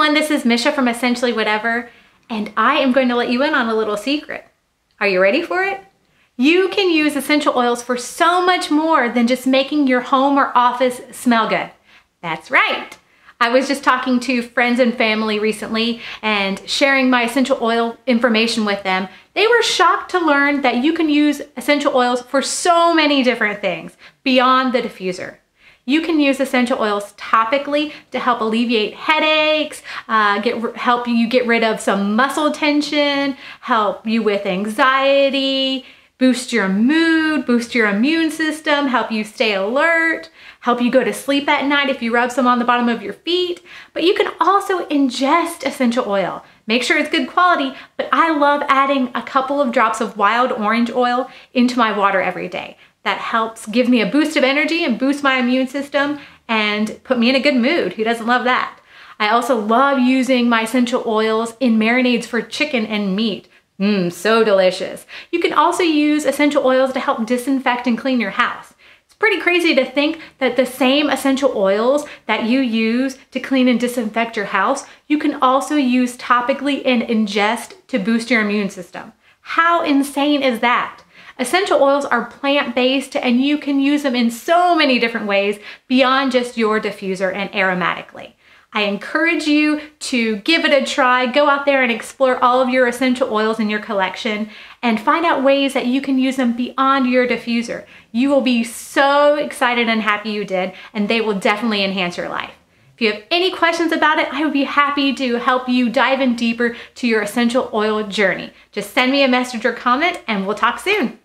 everyone, this is Misha from Essentially Whatever, and I am going to let you in on a little secret. Are you ready for it? You can use essential oils for so much more than just making your home or office smell good. That's right. I was just talking to friends and family recently and sharing my essential oil information with them. They were shocked to learn that you can use essential oils for so many different things beyond the diffuser. You can use essential oils topically to help alleviate headaches, help you get rid of some muscle tension, help you with anxiety, boost your mood, boost your immune system, help you stay alert, help you go to sleep at night if you rub some on the bottom of your feet. But you can also ingest essential oil. Make sure it's good quality, but I love adding a couple of drops of wild orange oil into my water every day. That helps give me a boost of energy and boost my immune system and put me in a good mood. Who doesn't love that? I also love using my essential oils in marinades for chicken and meat. So delicious. You can also use essential oils to help disinfect and clean your house. It's pretty crazy to think that the same essential oils that you use to clean and disinfect your house, you can also use topically and ingest to boost your immune system. How insane is that? Essential oils are plant-based and you can use them in so many different ways beyond just your diffuser and aromatically. I encourage you to give it a try. Go out there and explore all of your essential oils in your collection and find out ways that you can use them beyond your diffuser. You will be so excited and happy you did, and they will definitely enhance your life. If you have any questions about it, I would be happy to help you dive in deeper to your essential oil journey. Just send me a message or comment and we'll talk soon.